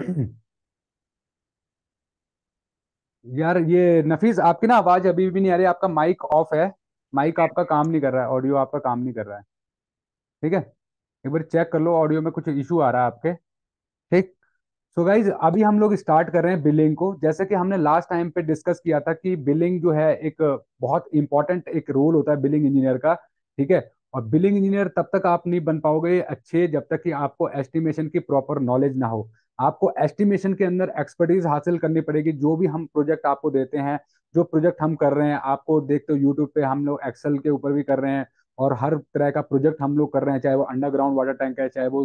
यार ये नफीस, आपकी ना आवाज अभी भी नहीं आ रही, आपका माइक ऑफ है, माइक आपका काम नहीं कर रहा है, ऑडियो आपका काम नहीं कर रहा है। ठीक है, एक बार चेक कर लो, ऑडियो में कुछ इशू आ रहा है आपके। ठीक, सो गाइज अभी हम लोग स्टार्ट कर रहे हैं बिलिंग को। जैसे कि हमने लास्ट टाइम पे डिस्कस किया था कि बिलिंग जो है एक बहुत इंपॉर्टेंट एक रोल होता है बिलिंग इंजीनियर का। ठीक है, और बिलिंग इंजीनियर तब तक आप नहीं बन पाओगे अच्छे जब तक कि आपको एस्टिमेशन की प्रॉपर नॉलेज ना हो। आपको एस्टिमेशन के अंदर एक्सपर्टीज हासिल करनी पड़ेगी। जो भी हम प्रोजेक्ट आपको देते हैं, जो प्रोजेक्ट हम कर रहे हैं, आपको देखते हो यूट्यूब पे हम लोग एक्सेल के ऊपर भी कर रहे हैं, और हर तरह का प्रोजेक्ट हम लोग कर रहे हैं, चाहे वो अंडरग्राउंड वाटर टैंक है, चाहे वो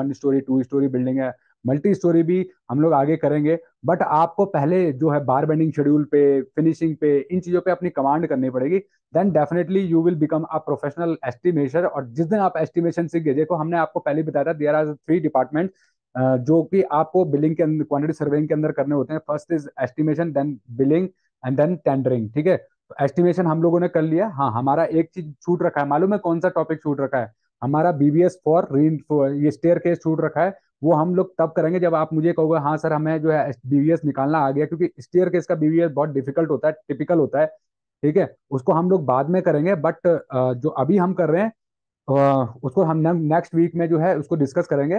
1 स्टोरी 2 स्टोरी बिल्डिंग है, मल्टी स्टोरी भी हम लोग आगे करेंगे। बट आपको पहले जो है बार बेंडिंग शेड्यूल पे, फिनिशिंग पे, इन चीज़ों पे अपनी कमांड करनी पड़ेगी। Then definitely you will become a professional estimator. और जिस दिन आप एस्टिमेशन सीख गए, देखो हमने आपको पहले बताया था देयर आर 3 डिपार्टमेंट जो कि आपको बिलिंग के अंदर, क्वांटिटी सर्वेइंग के अंदर करने होते हैं। First is estimation, then billing and then tendering. ठीक है, एस्टिमेशन हम लोगों ने कर लिया। हाँ, हमारा एक चीज छूट रखा है, मालूम है कौन सा टॉपिक छूट रखा है? हमारा BBS फॉर ये स्टेयरकेस छूट रखा है। वो हम लोग तब करेंगे जब आप मुझे कहोगे हाँ सर हमें जो है BBS निकालना आ गया, क्योंकि स्टेयरकेस का BBS बहुत डिफिकल्ट होता है, टिपिकल होता है। ठीक है, उसको हम लोग बाद में करेंगे। बट जो अभी हम कर रहे हैं उसको हम नेक्स्ट वीक में जो है उसको डिस्कस करेंगे,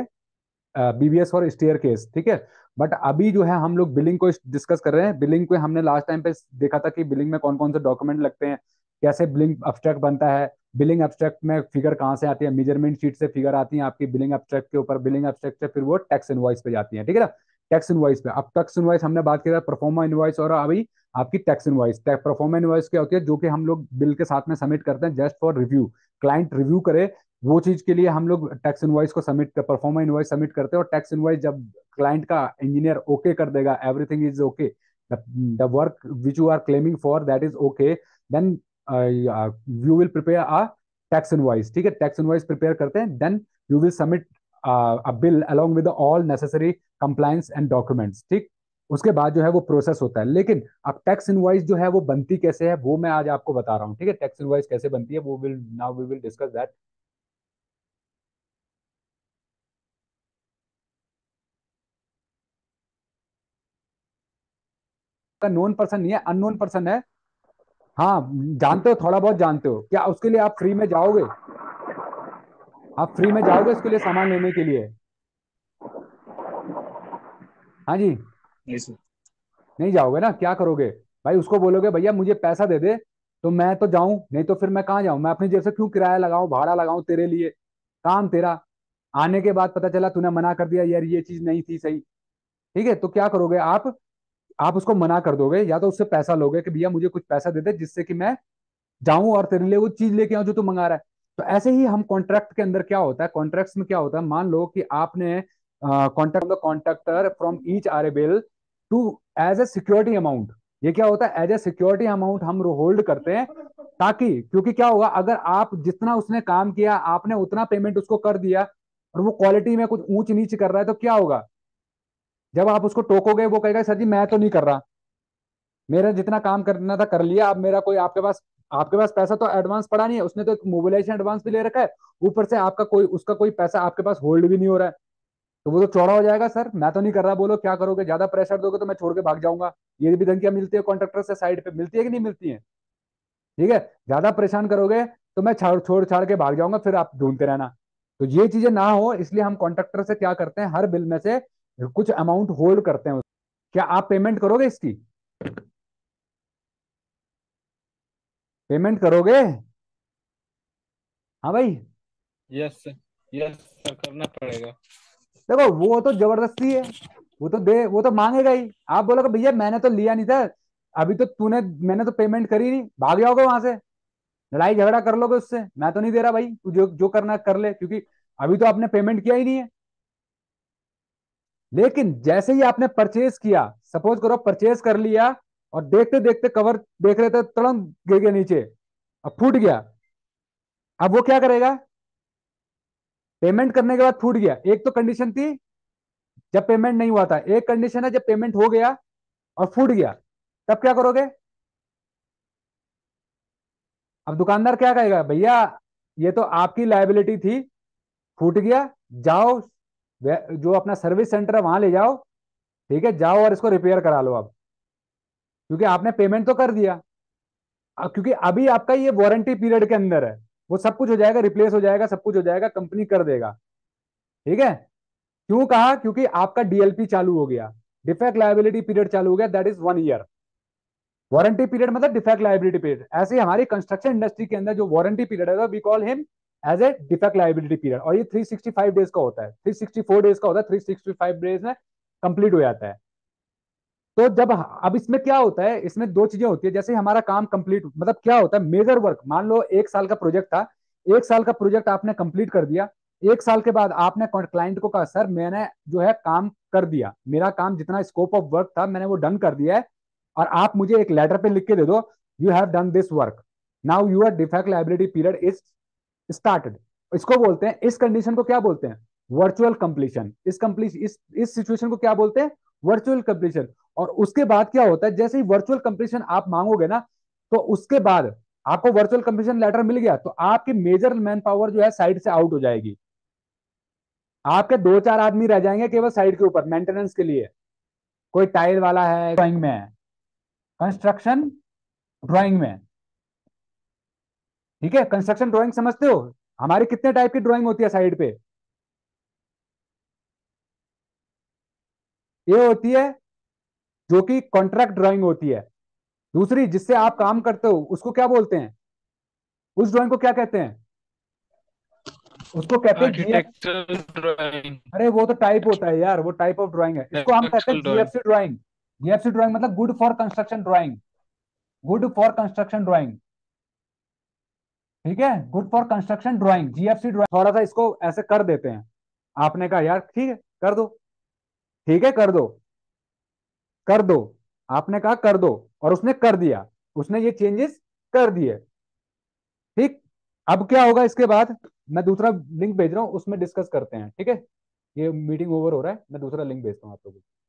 BBS फॉर स्टेयरकेस। ठीक है, बट अभी जो है हम लोग बिलिंग को डिस्कस कर रहे हैं। बिलिंग को हमने लास्ट टाइम पे देखा था कि बिलिंग में कौन कौन से डॉक्यूमेंट लगते हैं, कैसे बिलिंग एब्स्ट्रैक्ट बनता है, बिलिंग एब्स्ट्रैक्ट में फिगर कहाँ से आती है, मेजरमेंट शीट से फिगर आती है आपकी बिलिंग एब्स्ट्रैक्ट के ऊपर, बिलिंग एब्स्ट्रैक्ट से फिर वो टैक्स इनवॉइस पे जाती है। ठीक है ना, टैक्स इनवॉइस पे, अब टैक्स इनवॉइस हमने बात किया था, परफॉर्मा इनवॉइस और अभी आपकी टैक्स इनवॉइस। परफॉर्मा इनवॉइस क्या होती है? जो कि हम लोग बिल के साथ में सबमिट करते हैं just for review, client review करे, वो चीज के लिए हम लोग टैक्स इनवॉइस को सबमिट, परफॉर्मा इनवॉइस सबमिट करते हैं। और टैक्स इनवॉइस जब क्लाइंट का इंजीनियर ओके कर देगा, everything is okay, the work which you are claiming for that is okay, then you will prepare a tax invoice. ठीक है, टैक्स इनवॉइस प्रिपेयर करते हैं, then you will submit a bill along with all necessary compliance and documents. ठीक, उसके बाद जो है वो प्रोसेस होता है। लेकिन अब टैक्स इनवॉइस जो है वो बनती कैसे है वो मैं आज आपको बता रहा हूँ। ठीक है, टैक्स इनवॉइस कैसे बनती है वो will now we will discuss that. का नोन पर्सन नहीं है, अननोन पर्सन है। हाँ, जानते हो, थोड़ा बहुत जानते हो क्या? उसके लिए आप फ्री में जाओगे, आप फ्री में जाओगे उसके लिए सामान लेने के लिए? हाँ जी, नहीं सर। नहीं जाओगे ना, क्या करोगे भाई? उसको बोलोगे भैया मुझे पैसा दे दे तो मैं तो जाऊं, नहीं तो फिर मैं कहाँ जाऊं? मैं अपनी जेब से क्यों किराया लगाऊं, भाड़ा लगाऊं तेरे लिए? काम तेरा आने के बाद पता चला तूने मना कर दिया, यार ये चीज नहीं थी सही। ठीक है, तो क्या करोगे आप उसको मना कर दोगे, या तो उससे पैसा लोगे कि भैया मुझे कुछ पैसा दे दे जिससे कि मैं जाऊं और तेरे लिए वो चीज लेके आऊं जो तू मंगा रहा है। तो ऐसे ही हम कॉन्ट्रैक्ट के अंदर क्या होता है, कॉन्ट्रैक्ट्स में क्या होता है, मान लो कि आपने contractor from each R A bill to as a security amount. ये क्या होता है, एज ए सिक्योरिटी अमाउंट हम होल्ड करते हैं, ताकि क्योंकि क्या होगा अगर आप जितना उसने काम किया आपने उतना पेमेंट उसको कर दिया और वो क्वालिटी में कुछ ऊंच नीच कर रहा है तो क्या होगा, जब आप उसको टोकोगे वो कहेगा सर जी मैं तो नहीं कर रहा, मेरा जितना काम करना था कर लिया, अब मेरा कोई आपके पास पैसा तो एडवांस पड़ा नहीं है, उसने तो एक मोबिलाइजेशन एडवांस भी ले रखा है, ऊपर से आपका उसका कोई पैसा आपके पास होल्ड भी नहीं हो रहा है, तो वो तो चौड़ा हो जाएगा। सर मैं तो नहीं कर रहा, बोलो क्या करोगे? ज्यादा प्रेशर दोगे तो मैं छोड़ के भाग जाऊंगा, ये भी धमकियां मिलती है कॉन्ट्रैक्टर से साइड पे, मिलती है कि नहीं मिलती है? ठीक है, ज्यादा परेशान करोगे तो मैं छोड़ छाड़ के भाग जाऊंगा, फिर आप ढूंढते रहना। तो ये चीजें ना हो इसलिए हम कॉन्ट्रैक्टर से क्या करते हैं, हर बिल में से कुछ अमाउंट होल्ड करते हैं। क्या आप पेमेंट करोगे, इसकी पेमेंट करोगे? हाँ भाई, यस सर करना पड़ेगा। देखो वो तो जबरदस्ती है, वो तो मांगेगा ही। आप बोलोगे भैया मैंने तो लिया नहीं था, अभी तो मैंने तो पेमेंट करी नहीं, भाग जाओगे वहां से, लड़ाई झगड़ा कर लोगे उससे, मैं तो नहीं दे रहा भाई, तू जो करना कर ले, क्योंकि अभी तो आपने पेमेंट किया ही नहीं है। लेकिन जैसे ही आपने परचेज किया, सपोज करो परचेज कर लिया और देखते देखते कवर देख रहे थे, तुरंत गिर गया नीचे, अब फूट गया। अब वो क्या करेगा, पेमेंट करने के बाद फूट गया, एक तो कंडीशन थी जब पेमेंट नहीं हुआ था, एक कंडीशन है जब पेमेंट हो गया और फूट गया, तब क्या करोगे? अब दुकानदार क्या कहेगा, भैया ये तो आपकी लायबिलिटी थी, फूट गया, जाओ जो अपना सर्विस सेंटर है वहां ले जाओ, ठीक है, जाओ और इसको रिपेयर करा लो आप, क्योंकि आपने पेमेंट तो कर दिया, क्योंकि अभी आपका ये वारंटी पीरियड के अंदर है, वो सब कुछ हो जाएगा, रिप्लेस हो जाएगा, सब कुछ हो जाएगा, कंपनी कर देगा, ठीक है। क्यों कहा, क्योंकि आपका डीएलपी चालू हो गया, डिफेक्ट लायबिलिटी पीरियड चालू हो गया, that is 1 year. Warranty period मतलब डिफेक्ट लायबिलिटी पीरियड। ऐसे हमारी कंस्ट्रक्शन इंडस्ट्री के अंदर जो वारंटी पीरियड है we call him as a defect liability period, और ये 365 डेज का होता है, 364 डेज का होता है, 365 डेज में कंप्लीट हो जाता है। तो जब अब इसमें क्या होता है, इसमें दो चीजें होती है, जैसे हमारा काम कंप्लीट, मतलब क्या होता है, मेजर वर्क, मान लो 1 साल का प्रोजेक्ट था, 1 साल का प्रोजेक्ट आपने कंप्लीट कर दिया, 1 साल के बाद आपने क्लाइंट को कहा सर मैंने जो है काम कर दिया, मेरा काम जितना स्कोप ऑफ वर्क था मैंने वो डन कर दिया है, और आप मुझे एक लेटर पे लिख के दे दो, you have done this work, now your defect liability period is started. इसको बोलते हैं, इस कंडीशन को क्या बोलते हैं, वर्चुअल कंप्लीशन। इस सिचुएशन को क्या बोलते हैं, वर्चुअल कंप्लीशन। और उसके बाद क्या होता है, जैसे ही वर्चुअल कंप्लीशन आप मांगोगे ना, तो उसके बाद आपको वर्चुअल कंप्लीशन लेटर मिल गया, तो आपकी मेजर मैन पावर जो है साइड से आउट हो जाएगी, आपके 2-4 आदमी रह जाएंगे केवल साइड के ऊपर मेंटेनेंस के लिए। कोई टाइल वाला है ड्राइंग में है, कंस्ट्रक्शन ड्राइंग में, ठीक है, कंस्ट्रक्शन ड्राइंग समझते हो, हमारे कितने टाइप की ड्राइंग होती है साइड पे, ये होती है जो कि कॉन्ट्रैक्ट ड्राइंग होती है, दूसरी जिससे आप काम करते हो उसको क्या बोलते हैं, उस ड्राइंग को क्या कहते हैं, उसको कहते हैं आर्किटेक्चरल ड्राइंग। अरे वो तो टाइप होता है यार, वो टाइप ऑफ ड्राइंग है, इसको हम कहते हैं जीएफसी ड्राइंग। जीएफसी ड्राइंग मतलब good for construction drawing, good for construction drawing, ठीक है, good for construction drawing, GFC drawing. थोड़ा सा इसको ऐसे कर देते हैं, आपने कहा यार ठीक है कर दो, ठीक है कर दो, कर दो, आपने कहा कर दो, और उसने कर दिया, उसने ये चेंजेस कर दिए, ठीक। अब क्या होगा इसके बाद, मैं दूसरा लिंक भेज रहा हूँ, उसमें डिस्कस करते हैं, ठीक है, ये मीटिंग ओवर हो रहा है, मैं दूसरा लिंक भेजता हूँ आप लोगों को।